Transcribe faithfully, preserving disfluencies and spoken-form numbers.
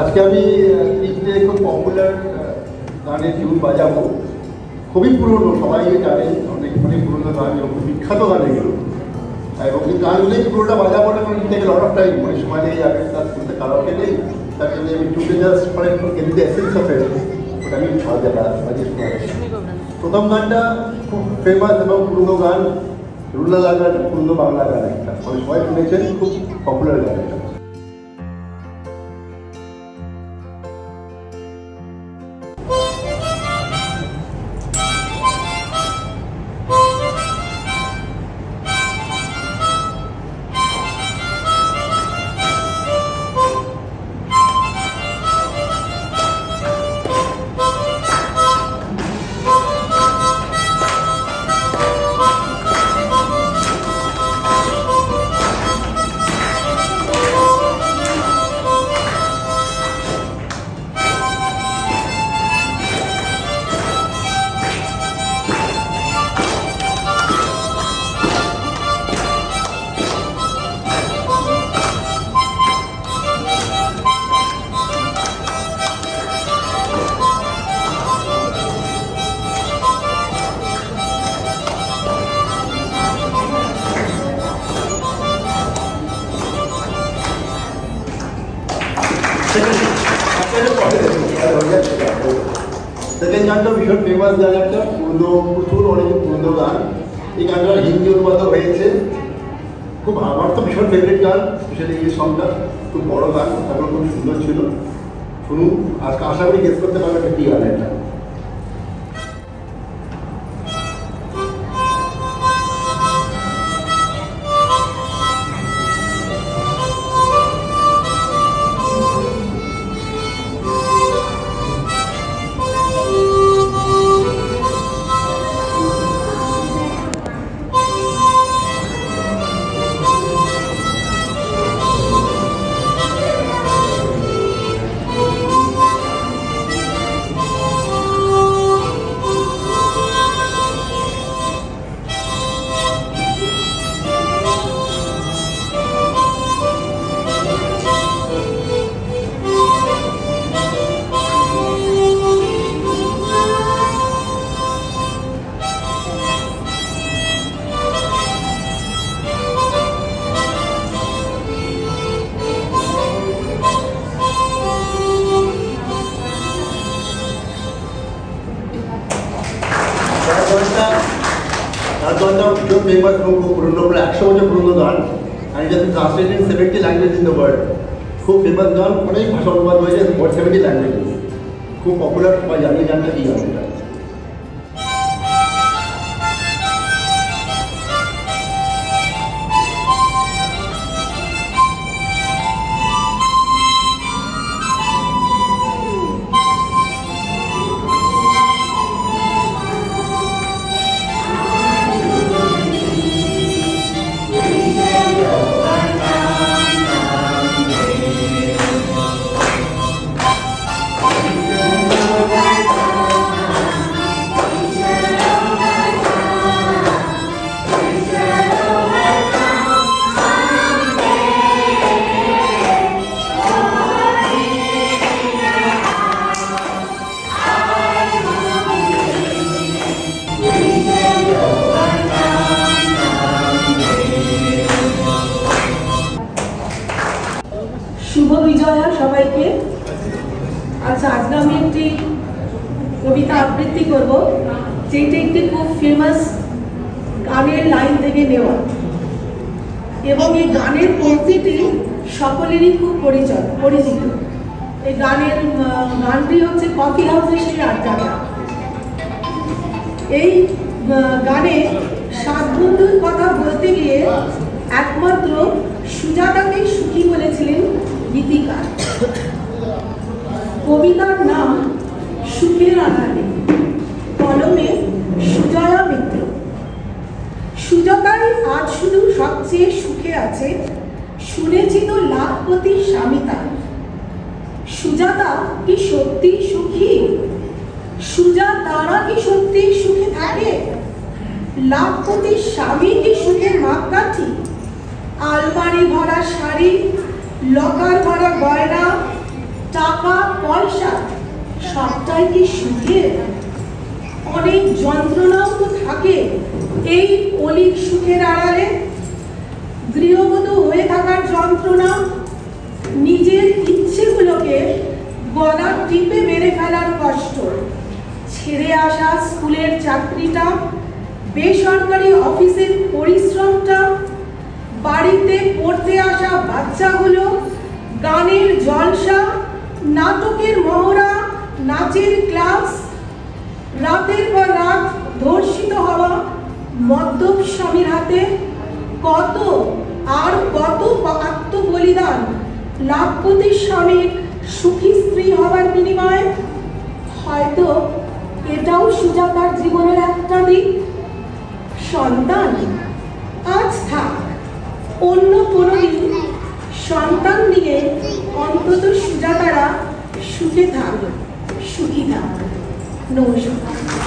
আজকে আমি লিখতে খুব পপুলার গানের টিউন বাজাবো, খুবই পুরনো, সবাই জানে, অনেক অনেক পুরনো গান, খুব বিখ্যাত গান এগুলো। এবং এই গানগুলো এই পুরোটা বাজাবো না, কারণ থেকে লট অফ টাইম মানে সময় নেই, আগে তার শুনতে কারণে নেই, তার জন্য আমি টিউনে জাস্ট মানে এমনিতে এসেন্স অফ এট ওটা আমি বাজা বাজিয়ে শোনা। প্রথম গানটা খুব ফেমাস এবং পুরনো গান, রুল্লা লাগান, পুরনো বাংলা গান, একটা মানে সবাই শুনেছেন, খুব পপুলার গান একটা। সেকেন্ড গানটা ভীষণ ফেমাস গান একটা, পুরনো, প্রচুর অনেক পুরনো গান। এই গানটা হিন্দি অনুবাদ হয়েছে, খুব আমার তো ভীষণ ফেভারিট গান, স্পেশালি এই সঙ্গটা খুব বড় গান, তারপর খুব সুন্দর ছিল। শুনুন, আজকে আশা করি গেস করতে পারবেন একটা কি গান এটা। একশো বছর পুরনো গান, আর এটা translated in seventy language in the world. খুব ফেমাস গান, অনেক ভাষা অনুবাদ হয়েছে, সেভেন্টি ল্যাঙ্গুয়েজেস, খুব পপুলার, সবাই জানি গানটা কি গান এটা। আচ্ছা, আজকে আমি একটি কবিতা আবৃত্তি করব, যেটা একটি খুব ফেমাস গানের লাইন থেকে নেওয়া, এবং এই গানের পংক্তিটি সকলেরই খুব পরিচয় পরিচিত। এই গানের গানটি হচ্ছে কফি হাউসের সেই আড্ডাটা। এই গানে সাত বন্ধুর কথা বলতে গিয়ে একমাত্র সুজাতাকেই সুখী বলেছিলেন গীতিকার। কবিতার নাম সুখের আধারে, কলমে সুজয়া মিত্র। সুজাতাই আজ শুধু সবচেয়ে সুখে আছে, শুনেছি তো লাখপতি স্বামী তার। সুজাতা কি সত্যি সুখী? সুজাতারা কি সত্যি সুখে থাকে? লাখপতি স্বামী কি সুখের মাপকাঠি? আলমারি ভরা শাড়ি, লকার ভরা গয়না, তা पौषा सबटाई की सुखे अनेक जंत्रणाओं तो थाके एई अलिक सुखेर आड़ाले गृहबधू हये थाकार जंत्रणा निजेर इच्छेगुलोके गला टीपे मेरे फेलार कष्ट छेड़े आसा स्कूलेर चाकरिटा बेसरकारी अफिसेर परिश्रमटा बाड़ीते पढ़ते आसा बाच्चागुलो गानेर जलसा नाटकेर महड़ा नाचेर क्लास रातेर पर रात धर्षित हवा मद्यप स्वामीर हाथे कत आर कत आत्मबलिदान लाखपति स्वामीर सुखी स्त्री हवार बिनिमये हयतो एटाओ सुजातार जीवनेर एकटा दिक सन्तान आज थाक अन्य कोनो दिन सन्तान निये अंतत सुजातारा सुखे थाक सुखी थाक नमस्कार।